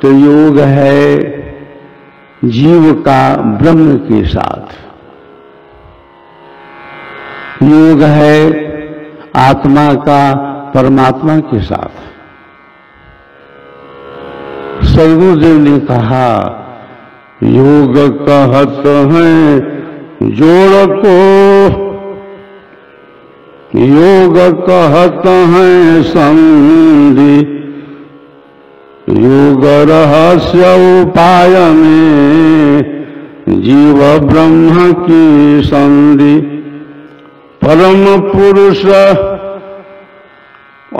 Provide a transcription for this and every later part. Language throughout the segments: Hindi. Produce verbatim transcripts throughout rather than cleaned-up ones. अव्यक्त योग है जीव का ब्रह्म के साथ, योग है आत्मा का परमात्मा के साथ। सर्वदेव ने कहा योग कहत हैं जोड़ को, योग कहत हैं संधि, योग रहस्य उपाय में जीव ब्रह्म की संधि। परम पुरुष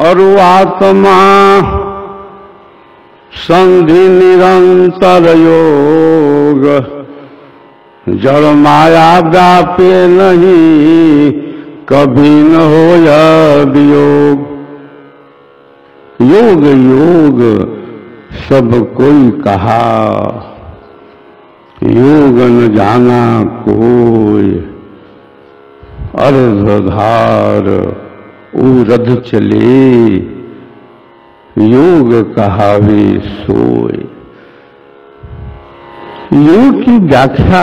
और आत्मा संधि निरंतर योग, जड़ माया व्यापे नहीं कभी न हो वियोग। योग योग सब कोई कहा, योग न जाना कोई। अर्धधार उरध चले, योग कहावे सोए। योग की व्याख्या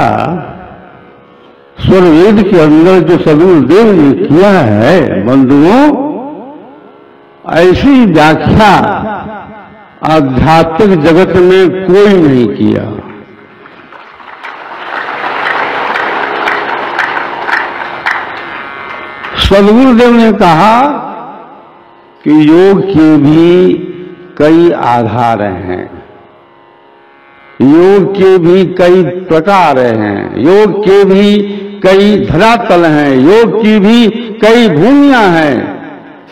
स्वरवेद के अंदर जो सदगुरुदेव ने किया है बंधुओं, ऐसी व्याख्या आध्यात्मिक जगत में कोई नहीं किया। सदगुरुदेव ने कहा कि योग के भी कई आधार हैं, योग के भी कई प्रकार हैं, योग के भी कई धरातल हैं, योग की भी कई भूमियां हैं।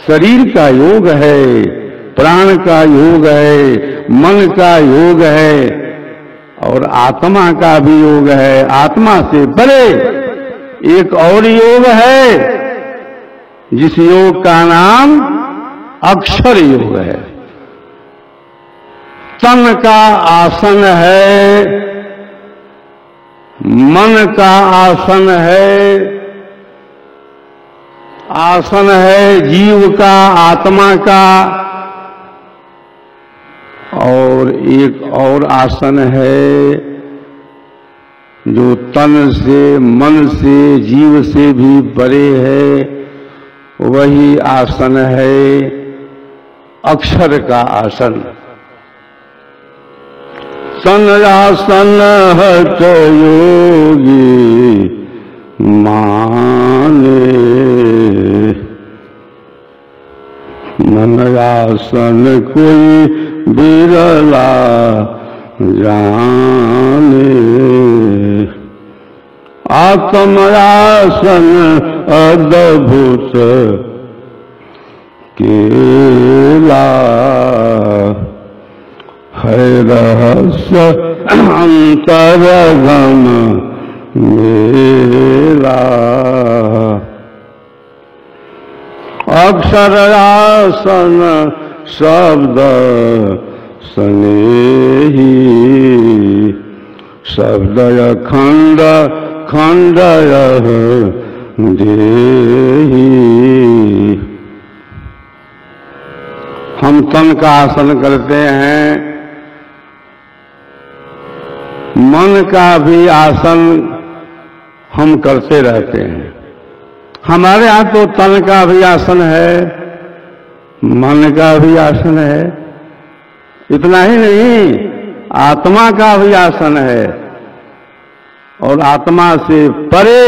शरीर का योग है, प्राण का योग है, मन का योग है और आत्मा का भी योग है। आत्मा से परे एक और योग है जिस योग का नाम अक्षर योग है। तन का आसन है, मन का आसन है, आसन है जीव का, आत्मा का, और एक और आसन है जो तन से, मन से, जीव से भी परे है, वही आसन है अक्षर का आसन। तन आसन हठ योगी माने, मन आसन कोई बिरला जाने। आत्म आसन अद्भुत केला है, रहस्य अंतरगम मेला। अक्षरासन शब्द स्नेही, शब्दय खंड खंडय देही। हम तन का आसन करते हैं, मन का भी आसन हम करते रहते हैं। हमारे यहां तो तन का भी आसन है, मन का भी आसन है, इतना ही नहीं आत्मा का भी आसन है, और आत्मा से परे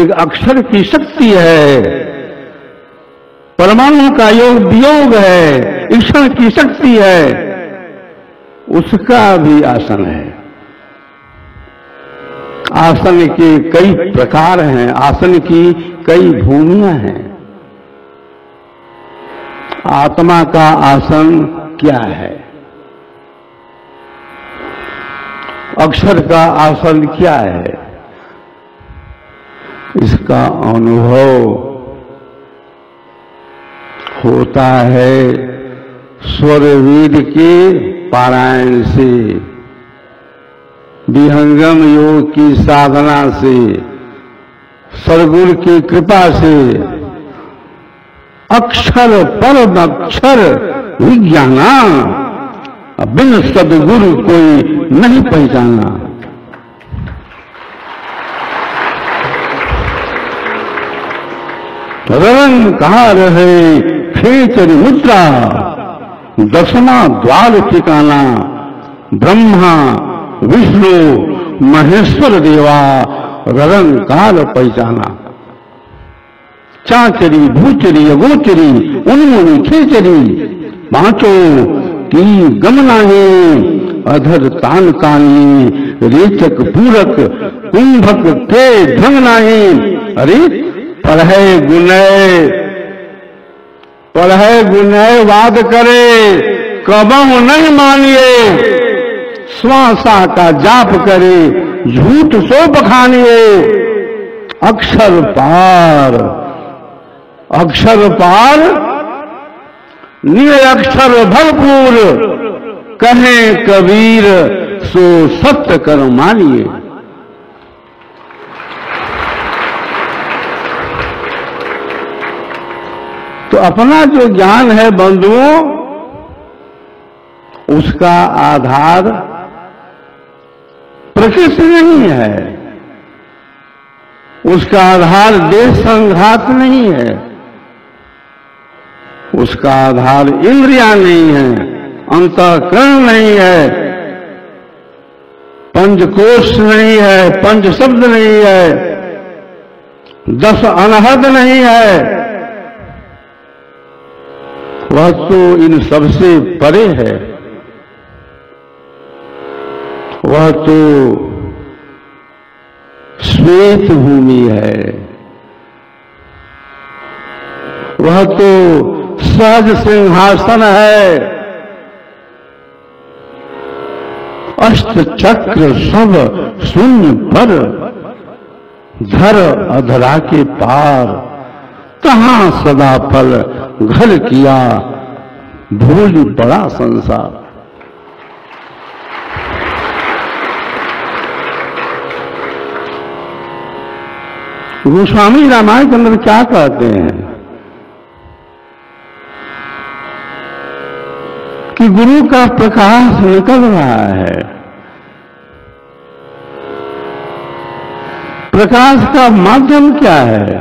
एक अक्षर की शक्ति है। परमाणु का योग वियोग है, ईश्वर की शक्ति है, उसका भी आसन है। आसन के कई प्रकार हैं, आसन की कई भूमियां हैं। आत्मा का आसन क्या है, अक्षर का आसन क्या है, इसका अनुभव होता है स्वरवेद के पारायण से, विहंगम योग की साधना से, सरगुण की कृपा से। अक्षर परम अक्षर विज्ञान बिन सदगुरु कोई नहीं पहचाना। रंग कहा रहे खेचरी मुद्रा, दसवां द्वार ठिकाना। ब्रह्मा विष्णु महेश्वर देवा, रंगकाल पहचाना। चाचरी भूचरी अगोचरी उन्मुनि खेचरी, पांचों की गमनाए। अधर तान कानी रेचक पूरक कुंभक के ढंगनाए। अरे पढ़े गुनय पढ़े गुनय वाद करे, कबहु नहीं मानिए। श्वासा का जाप करे, झूठ सो बखानिए। अक्षर पार अक्षर पार निरक्षर भरपूर, कहें कबीर सो सत्य कर मानिए। तो अपना जो ज्ञान है बंधुओं, उसका आधार प्रकृति नहीं है, उसका आधार देश संघात नहीं है, उसका आधार इंद्रिया नहीं है, अंतःकरण नहीं है, पंचकोश नहीं है, पंच शब्द नहीं है, दस अनहद नहीं है। वह तो इन सबसे परे है, वह तो श्वेत भूमि है, वह तो सहज सिंहासन है। अष्ट चक्र सब शून्य पर, धर अधरा के पार। कहां सदा पल घर किया, भूल बड़ा संसार। गोस्वामी रामायण के अंदर क्या कहते हैं कि गुरु का प्रकाश निकल रहा है। प्रकाश का माध्यम क्या है,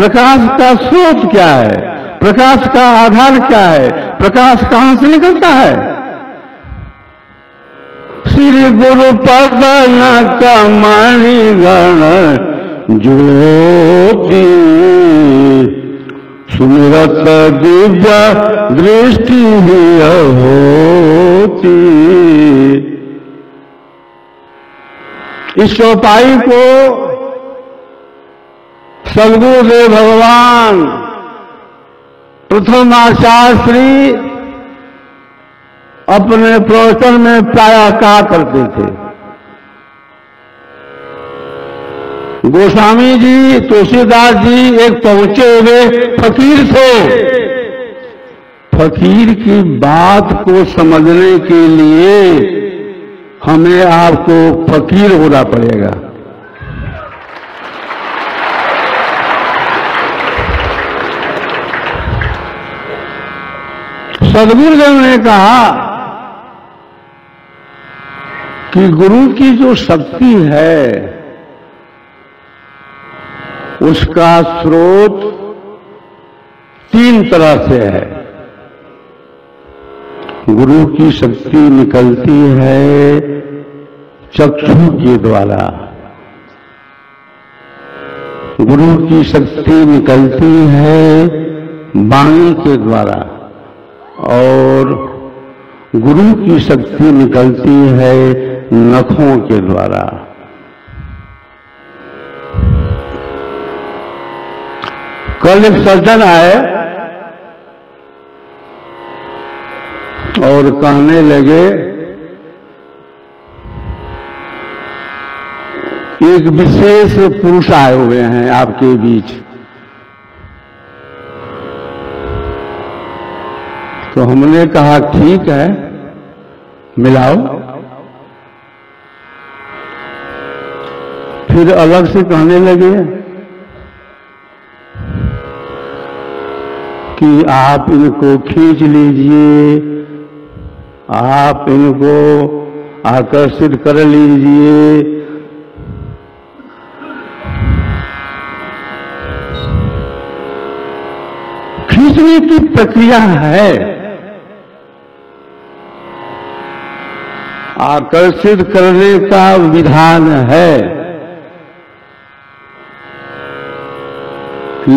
प्रकाश का स्रोत क्या है, प्रकाश का आधार क्या है, प्रकाश कहां से निकलता है? श्री गुरु पद न कमानी गण ज्योति, सुमिरत दिव्या दृष्टि होती। इस चौपाई को सदगुरुदेव भगवान प्रथम आचार्य श्री अपने प्रवचन में प्रायः कहा करते थे। गोस्वामी जी, तुलसीदास जी एक पहुंचे हुए फकीर थे। फकीर की बात को समझने के लिए हमें आपको फकीर होना पड़ेगा। सदगुरुदेव ने कहा कि गुरु की जो शक्ति है, उसका स्रोत तीन तरह से है। गुरु की शक्ति निकलती है चक्षु के द्वारा, गुरु की शक्ति निकलती है वाणी के द्वारा, और गुरु की शक्ति निकलती है नखों के द्वारा। कल एक सर्जन आए और कहने लगे, एक विशेष पुरुष आए हुए हैं आपके बीच। तो हमने कहा ठीक है, मिलाओ। फिर अलग से कहने लगे कि आप इनको खींच लीजिए, आप इनको आकर्षित कर लीजिए। खींचने की प्रक्रिया है, आकर्षित करने का विधान है,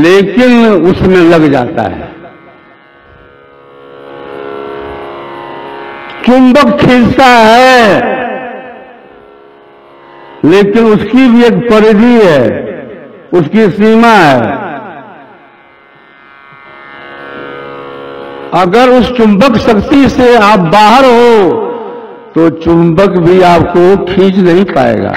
लेकिन उसमें लग जाता है। चुंबक खींचता है, लेकिन उसकी भी एक परिधि है, उसकी सीमा है। अगर उस चुंबक शक्ति से आप बाहर हो तो चुंबक भी आपको खींच नहीं पाएगा।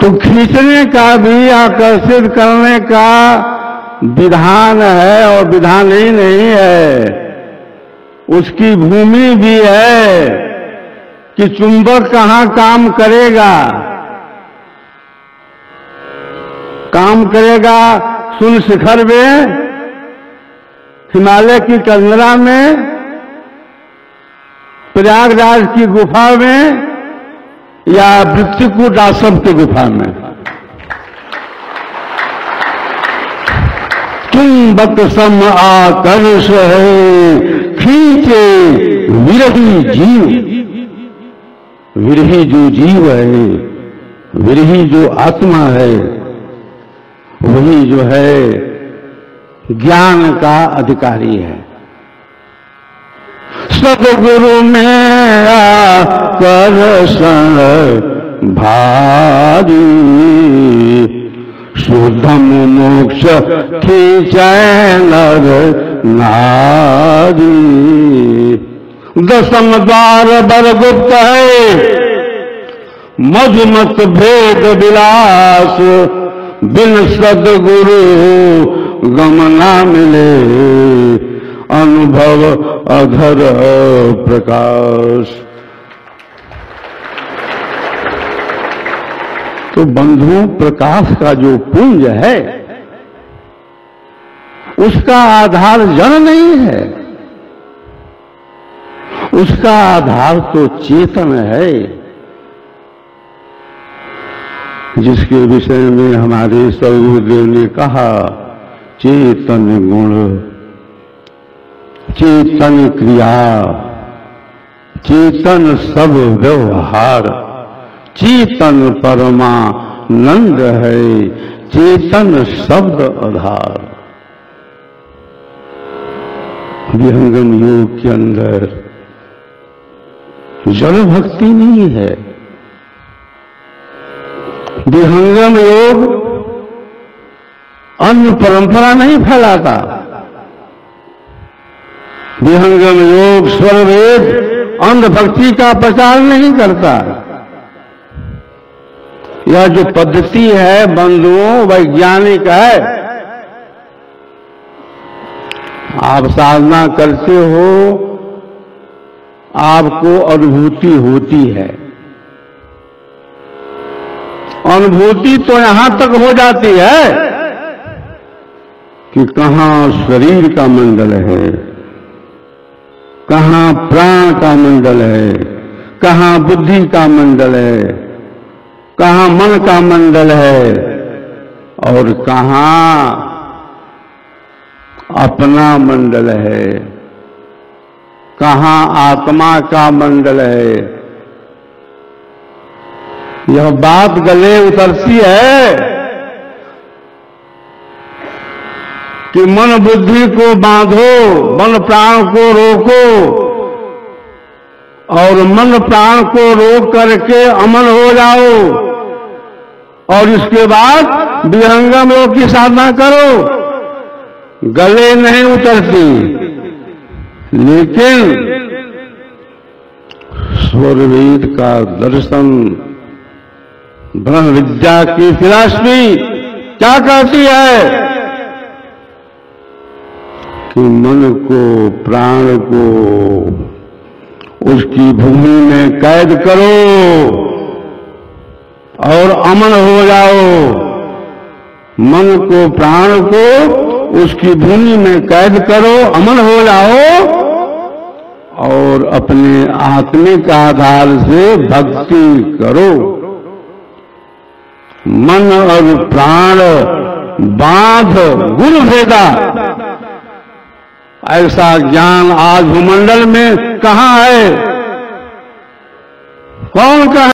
तो खींचने का भी, आकर्षित करने का विधान है, और विधान ही नहीं है, उसकी भूमि भी है कि चुंबक कहाँ काम करेगा। काम करेगा सुन शिखर में, हिमालय की कंदरा में, प्रयागराज की गुफा में, या वृत्तिकूट आश्रम की गुफा में। चुंबक सम आकर्ष है, खींचे विरही जीव। विरही जो जीव है, विरही जो आत्मा है, वही जो है ज्ञान का अधिकारी है। सदगुरु मेरा कर संग भारी, शुद्धम मोक्ष खींचै नर नारी। दसम द्वार बर गुप्त है, मज मत भेद विलास, बिन सदगुरु गमना मिले, अनुभव अधर प्रकाश। तो बंधु, प्रकाश का जो पुंज है उसका आधार जड़ नहीं है, उसका आधार तो चेतन है, जिसके विषय में हमारे सदगुरुदेव ने कहा, चेतन गुण, चेतन क्रिया, चेतन सब व्यवहार, चेतन परमानंद है, चेतन शब्द आधार। विहंगम योग के अंदर जड़ भक्ति नहीं है। विहंगम योग अन्य परंपरा नहीं फैलाता। विहंगम योग स्वरवेद अंध भक्ति का प्रचार नहीं करता। यह जो पद्धति है बंधुओं, वैज्ञानिक है। आप साधना करते हो, आपको अनुभूति होती है। अनुभूति तो यहां तक हो जाती है कि कहां शरीर का मंडल है, कहाँ प्राण का मंडल है, कहाँ बुद्धि का मंडल है, कहाँ मन का मंडल है, और कहाँ अपना मंडल है, कहाँ आत्मा का मंडल है। यह बात गले उतरती है कि मन बुद्धि को बांधो, मन प्राण को रोको, और मन प्राण को रोक करके अमन हो जाओ, और इसके बाद विहंगम योग की साधना करो। गले नहीं उतरती, लेकिन स्वरवेद का दर्शन, ब्रह्म विद्या की फिलॉसफी क्या कहती है कि मन को, प्राण को उसकी भूमि में कैद करो और अमन हो जाओ। मन को, प्राण को उसकी धुनी में कैद करो, अमन हो जाओ और अपने आत्मिक आधार से भक्ति करो। मन और प्राण बांध गुण भेदा, ऐसा ज्ञान आज भूमंडल में कहां है? कौन कहे?